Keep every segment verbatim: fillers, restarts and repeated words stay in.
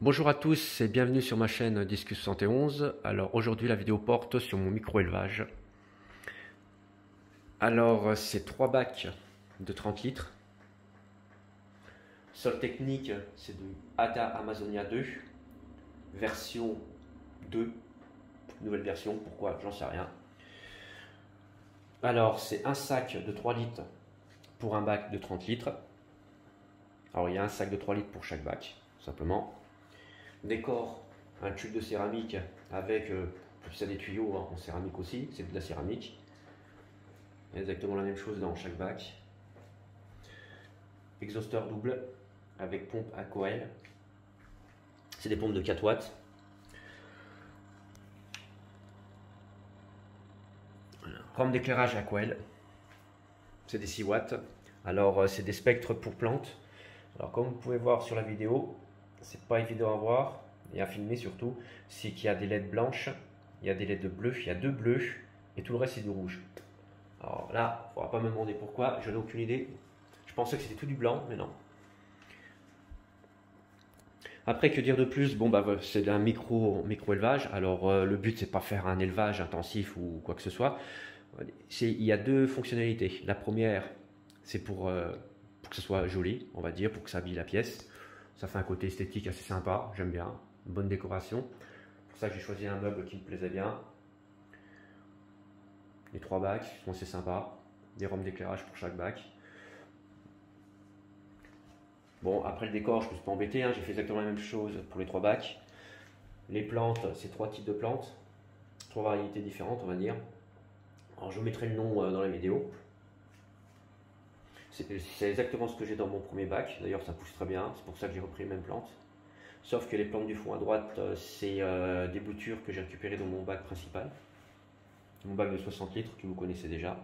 Bonjour à tous et bienvenue sur ma chaîne Discus soixante et onze. Alors aujourd'hui la vidéo porte sur mon micro-élevage. Alors c'est trois bacs de trente litres. Sol technique c'est de A D A Amazonia deux, version deux, nouvelle version, pourquoi j'en sais rien. Alors c'est un sac de trois litres pour un bac de trente litres. Alors il y a un sac de trois litres pour chaque bac, simplement. Décor, un tube de céramique avec euh, plus à des tuyaux hein, en céramique aussi, c'est de la céramique. Exactement la même chose dans chaque bac. Exhausteur double avec pompe Aquaël. C'est des pompes de quatre watts. Rampe d'éclairage Aquaël. C'est des six watts. Alors c'est des spectres pour plantes. Alors comme vous pouvez voir sur la vidéo, c'est pas évident à voir et à filmer surtout, c'est qu'il y a des L E D blanches, il y a des L E D bleues, il y a deux bleus et tout le reste c'est du rouge. Alors là, il ne faudra pas me demander pourquoi, je n'ai aucune idée. Je pensais que c'était tout du blanc, mais non. Après, que dire de plus? Bon, bah, c'est un micro, micro élevage. Alors euh, le but c'est pas faire un élevage intensif ou quoi que ce soit. Il y a deux fonctionnalités. La première, c'est pour, euh, pour que ce soit joli, on va dire, pour que ça habille la pièce. Ça fait un côté esthétique assez sympa, j'aime bien, une bonne décoration. Pour ça que j'ai choisi un meuble qui me plaisait bien. Les trois bacs sont assez sympas, des rampes d'éclairage pour chaque bac. Bon, après le décor, je ne me suis pas embêté, hein, j'ai fait exactement la même chose pour les trois bacs. Les plantes, c'est trois types de plantes, trois variétés différentes on va dire. Alors je mettrai le nom dans la vidéo. C'est exactement ce que j'ai dans mon premier bac, d'ailleurs ça pousse très bien, c'est pour ça que j'ai repris les mêmes plantes. Sauf que les plantes du fond à droite, c'est euh, des boutures que j'ai récupérées dans mon bac principal. Mon bac de soixante litres que vous connaissez déjà.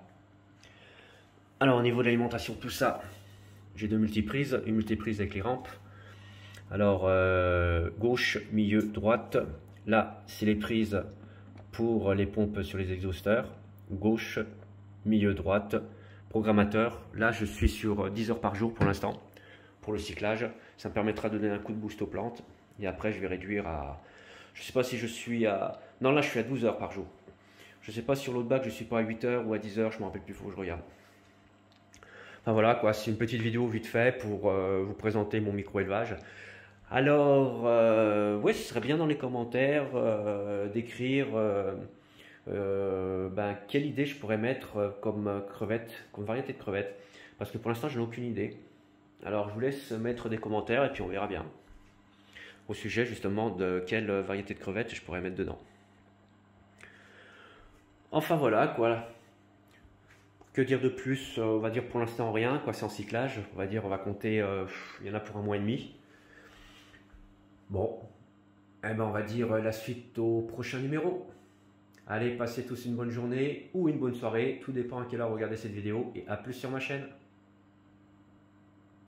Alors au niveau de l'alimentation, tout ça, j'ai deux multiprises, une multiprise avec les rampes. Alors euh, gauche, milieu, droite, là c'est les prises pour les pompes sur les exhausteurs. Gauche, milieu, droite. Programmateur, là je suis sur dix heures par jour pour l'instant, pour le cyclage, ça me permettra de donner un coup de boost aux plantes, et après je vais réduire à, je sais pas si je suis à, non là je suis à douze heures par jour, je sais pas sur l'autre bac je suis pas à huit heures ou à dix heures, je me rappelle plus, faut que je regarde. Enfin voilà quoi, c'est une petite vidéo vite fait pour euh, vous présenter mon micro-élevage. Alors, euh, ouais, ce serait bien dans les commentaires euh, d'écrire... Euh, Euh, ben, quelle idée je pourrais mettre comme crevette, comme variété de crevette, parce que pour l'instant je n'ai aucune idée. Alors je vous laisse mettre des commentaires et puis on verra bien au sujet justement de quelle variété de crevette je pourrais mettre dedans. Enfin voilà quoi, que dire de plus, on va dire pour l'instant rien quoi, c'est en cyclage, on va dire on va compter, euh, il y en a pour un mois et demi. Bon, eh ben, on va dire la suite au prochain numéro. Allez, passez tous une bonne journée ou une bonne soirée, tout dépend à quelle heure vous regardez cette vidéo et à plus sur ma chaîne.